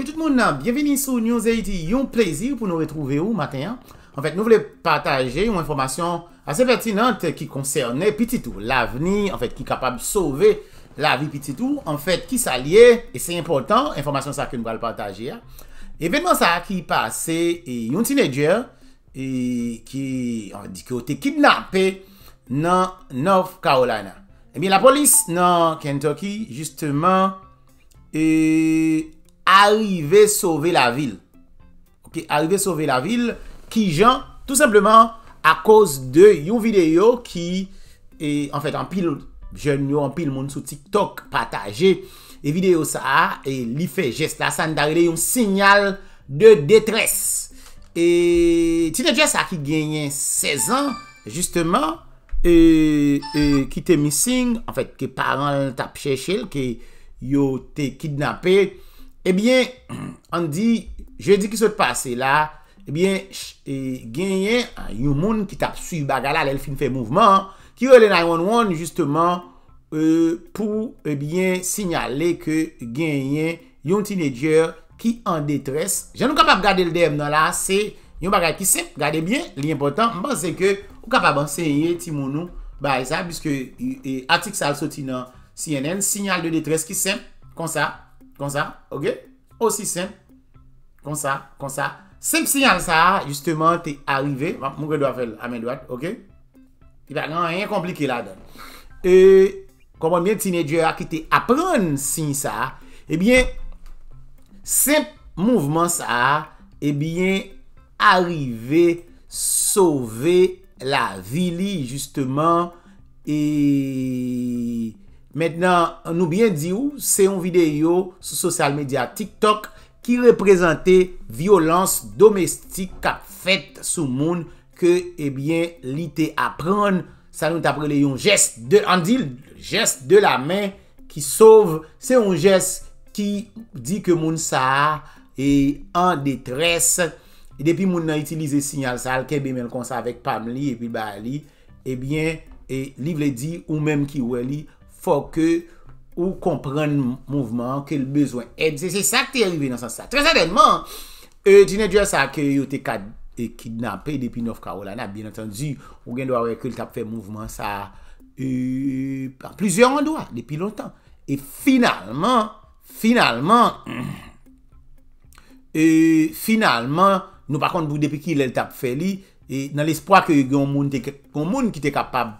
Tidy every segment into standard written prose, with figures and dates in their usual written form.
Bonjour tout le monde, bienvenue sur News80. Un plaisir pour nous retrouver au matin. En fait, nous voulons partager une information assez pertinente qui concerne petit tout, l'avenir, en fait, qui est capable de sauver la vie petit tout, en fait, qui s'allie, et c'est important, information ça que nous allons partager. Événement ça qui passé, et un teenager qui a été kidnappé dans North Carolina. Eh bien, la police dans Kentucky, justement, est arrivée à sauver la ville. Ok, arrivée à sauver la ville, qui gens, tout simplement, à cause de une vidéo qui est, en fait, en pile jeune, en pile monde sur TikTok, partagé. Et vidéo ça, et li fait geste là, ça n'a un signal de détresse. Et teenager ça qui gagne 16 ans, justement, et qui était missing, en fait, que parents t'a cherché, que yo t'es kidnappé. Eh bien, on dit, jeudi qui se passe là, eh bien, gagne un monde qui t'a suivi bagala, elle fin fait mouvement, qui relève 911 justement. Pour bien signaler que gagne un teenager qui en détresse. Je ne suis pas capable de garder le DM dans là, c'est un bagage qui simple, gardez bien, l'important, je pense que vous êtes capable d'enseigner Timonou, bah ça, puisque l'article ça sorti dans CNN, signal de détresse qui simple, comme ça, ok? Aussi simple, comme ça. Simple signal ça, justement, t'es arrivé, mon gars doit faire à main droite, ok? Il n'y a rien compliqué là-dedans. Comment bien teenager qui te apprendre si ça, eh bien, simple mouvement ça, eh bien, arriver, sauver la ville, justement, et maintenant, nous bien dit où, c'est une vidéo sur social media TikTok qui représentait violence domestique qu'a faite sous monde que, eh bien, l'ité apprendre. Ça nous t'apprend un geste de, on dit geste de la main qui sauve. C'est un geste qui dit que moun sa est en détresse. Et depuis moun nan utilisé signal ça, kebe men comme ça avec Pamli et puis Bali, eh bien, et livre dit ou même qui ou li, faut que ou comprenne mouvement que le besoin. Et c'est ça qui est arrivé dans ce sens. Très certainement, teenager ça que yo te kidnappé depuis North Carolina, bien entendu, ou bien doit qu'il t'a fait mouvement ça par plusieurs endroits depuis longtemps. Et finalement, nous par contre, depuis qu'il t'a fait li, et dans l'espoir que un monde qui était capable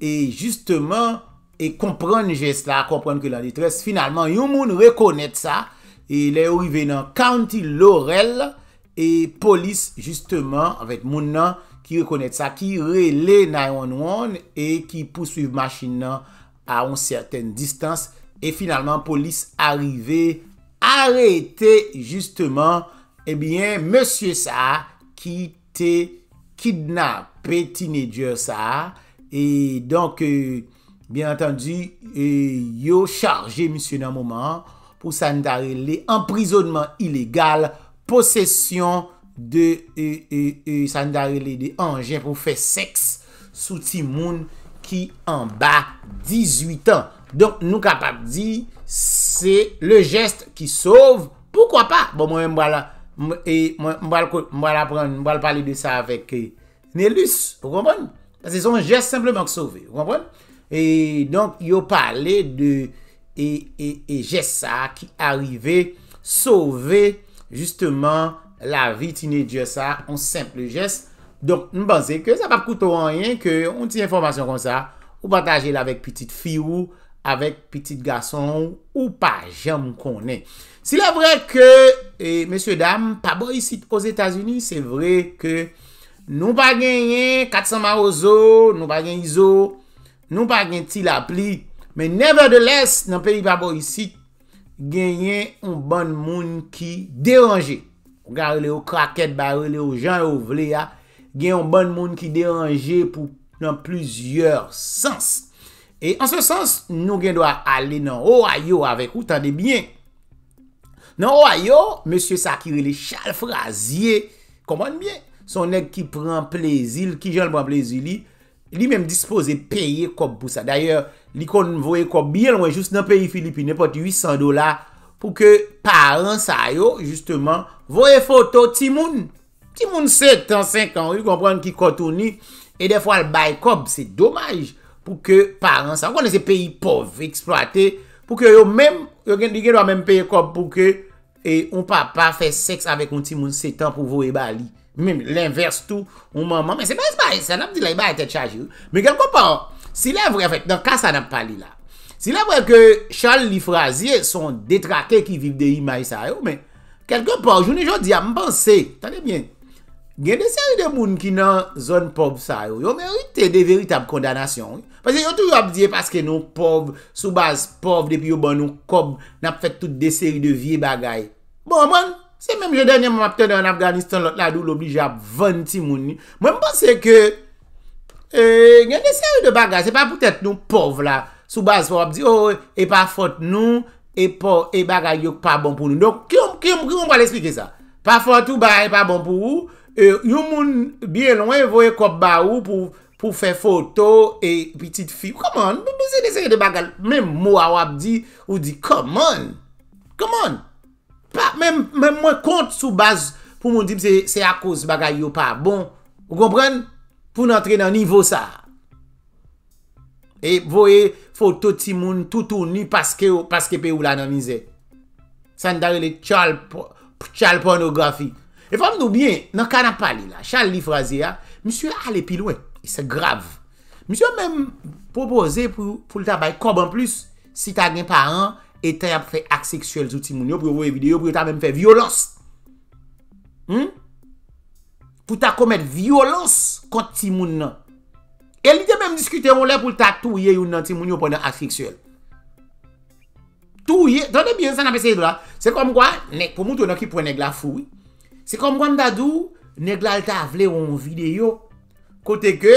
et justement et comprendre geste là, comprendre que la détresse, finalement, un monde reconnaître ça et il est arrivé dans County Laurel. Et police, justement, avec moun nan, qui reconnaît ça, qui relaie 911 et qui poursuit machine nan à une certaine distance. Et finalement, police arrivée, arrêter justement, eh bien, monsieur ça, qui te kidnappé, teenager ça. Et donc, bien entendu, yo chargé monsieur nan moment pour ça relé emprisonnement illégal. Possession de sandarele de engin pour faire sexe sous timoun qui en bas 18 ans. Donc nous capable dire c'est le geste qui sauve, pourquoi pas. Bon moi m'bal parler de ça avec Nélus, vous comprenez? Parce que c'est un geste simplement qui sauve, vous comprenez? Et donc yo parlé de geste ça qui arrivait sauver justement la vie teenager ça un simple geste. Donc nous pensons que ça va coûter rien que on tient information comme ça ou partager avec petite fille ou avec petit garçon ou pas jamais connaît. C'est vrai que messieurs dames pas bon ici aux États-Unis, c'est vrai que nous pas gagner 400 marozo, nous pas gagner iso, nous pas gagner ti la pli, mais nevertheless dans pays pas bon ici gagner un bon monde qui dérange. Regardez au craquette, regardez aux gens au vléa, gagner un bon monde qui dérange pour dans plusieurs sens. Et en ce sens, nous gagnons doit aller dans Ohio avec vous, tendez bien. Dans Ohio, monsieur Sakirele Charles Frazier, commande bien. Son nèg qui prend plaisir, qui j'en prend plaisir lui-même disposé payer comme pour ça. D'ailleurs, l'icône voyait comme bien loin juste dans le pays Philippines, n'importe $800 pour que parents ça yo justement voyez photo ti moun 7 ans 5 ans, vous comprenez qui contourni et des fois le bail cob, c'est dommage pour que parents ça, vous connaissez pays pauvres exploités pour que yo même yo doit même payer cob pour que et on papa fait sexe avec un ti moun 7 ans pour voyer bali. Même l'inverse tout, on maman, mais c'est pas ça, n'a pas dit là il va être chargé. Mais quelque part, si là vrai en fait dans cas ça n'a pas parlé là. Si là vrai que Charles Frazier sont détraqués qui vivent des images ça mais quelque part jodi a penser, attendez bien. Il y a des séries de monde qui dans zone pauvre ça yo, mérité des véritables condamnations. Parce que yo toujours dit parce que nous pauvres, sous base pauvre depuis yo ban nous cob, n'a fait toutes des séries de vieux bagailles. Bon man, c'est même le dernier moment en Afghanistan, l'autre là, d'où l'oblige à 20 timouni. Moi, je pense que, il y a des séries de bagages. C'est pas peut-être nous pauvres là. Sous base, on va dire, oh, et pas faute nous, et pas, et bagages pas bon pour nous. Donc, qui on va l'expliquer ça? Pas faute ou bagages pas bon pour vous. Yon bien loin, voye kop ba ou pour faire photo et petite fille. Comment? C'est des séries de bagages. Même moi, on va dire, ou dit, come on. Même moi compte sous base pour me dire c'est à cause bagaille ou pas bon, vous comprenez, pour entrer dans niveau ça et voyez photo timoun tout tourné parce que pays ou la dans misère ça n'dare les Charles pornographie et femme nous bien dans canap parler là Charles Frazier monsieur aller plus loin c'est grave monsieur même proposé pour le travail comme en plus si t'as des parents et t'as fait acte sexuel sur timoun pour voir vidéo pour t'as même fait violence. Pour t'as commettre violence contre timoun. Et il était même discuté on là pour t'as touyer une timoun pendant acte sexuel. Touyer, attendez bien ça n'a pas c'est là. C'est comme quoi pour monter qui prend nèg la fouille. C'est comme quand dadou nèg la t'a vle on vidéo côté que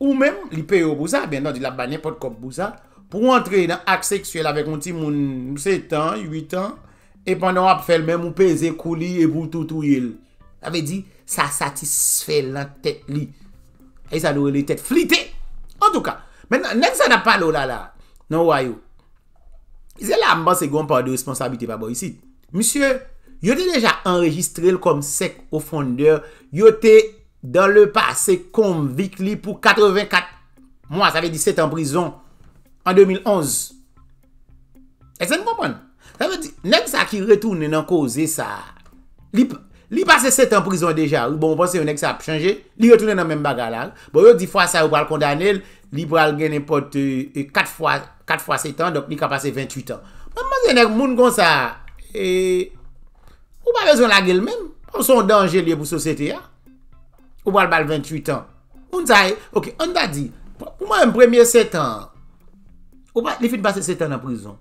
ou même il paye pour ça bien non il a pas n'importe quoi pour ça. Pour entrer dans acte sexuel avec un petit moun 7 ans, 8 ans, et pendant qu'on fait le même, on pèse coulis et pour tout il. Ça veut dire, ça satisfait la tête li. Et ça doit les têtes flitées. En tout cas, maintenant, ça n'a pas l'eau là. Non, voyou. C'est là, c'est qu'on parle de responsabilité, pas bon ici. Monsieur, vous avez déjà enregistré comme sec au fondeur. Vous avez dans le passé convict pour 84 mois, ça veut dire 7 ans en prison. En 2011. Est-ce que vous comprenez? Ça veut dire, nèg sa qui retourne dans cause ça. Li passe 7 ans en prison déjà. Bon, on pense que nèg sa a changé. Li retourne dans même bagarre là. Bon, yo 10 fois ça ou pral condamner, li pral gen n'importe 4 fois 7 ans, donc li ka passe 28 ans. Mais nèg moun comme ça et ou pas besoin la gueule même. Pour son danger lié pour société là. Ou pral bal 28 ans. On dit OK, on t'a dit pour moi un premier 7 ans. Ou pas, il finit passer 7 ans en prison.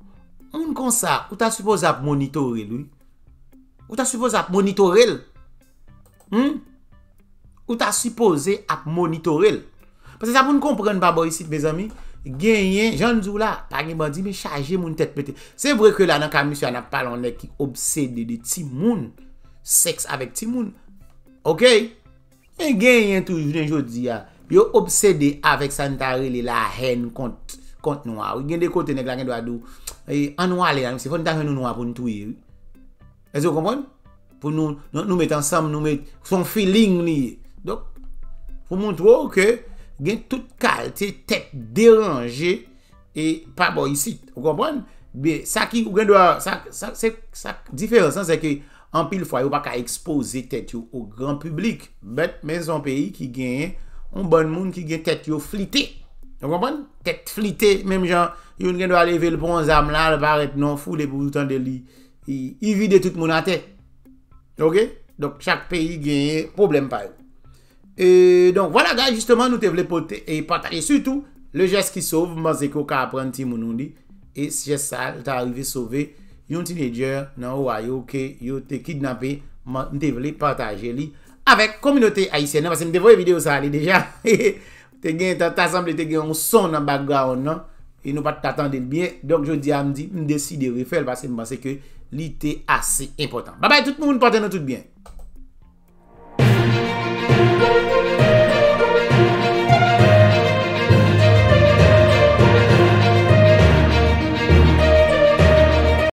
On comme ça, ou t'as supposé à monitorer lui. Ou t'as supposé à monitorer lui. Ou t'as supposé à monitorer lui. Parce que ça, vous ne comprenez pas, ici, mes amis. Gagné, j'en dis là, pas de bandit, mais chargez mon tête pété. C'est vrai que là, dans la commission, on a parlé, on est qui obsédé de timoun. Sexe avec timoun. Ok? Et gagné, toujours, je dis, yo obsédé avec Santarelli, la haine contre. Compte noir. Il y a des côtés nèg la doit dou et en noir là, c'est faut nous nous noir pour nous tuer. Est-ce que vous comprenez? Pour nous mettre ensemble, nous mettre son feeling lié. Donc pour montrer que gain toute qualité tête dérangée et pas bon ici. Vous comprenez? Mais ça qui doit ça c'est ça différence c'est que en pile fois, vous pas qu'à exposer tête au grand public. Mais un pays qui gagne un bon monde qui gagne tête yo flitté. Vous comprenez? Tête flitée, même gens, ils ne doivent pas lever le pont zam là, le paraît non fou, les boutons de lui, ils vident tout le monde à terre. Ok? Donc, chaque pays gagne problème par eux. Et donc, voilà, gars, justement, nous devons porter et partager. Surtout, le geste qui sauve, c'est qu'on a appris un petit monde. Et ce geste, ça, il est arrivé à sauver un teenager dans Ohio qui a été kidnappé. Nous devons partager avec la communauté haïtienne. Parce que nous devons voir vidéo ça déjà. T'as semblé t'es un son dans le background, non? Et nous pas t'attendre bien. Donc, je dis à me dire, me décide de refaire parce que je pense que l'ité est assez important. Bye bye tout le monde, portez-nous tout bien.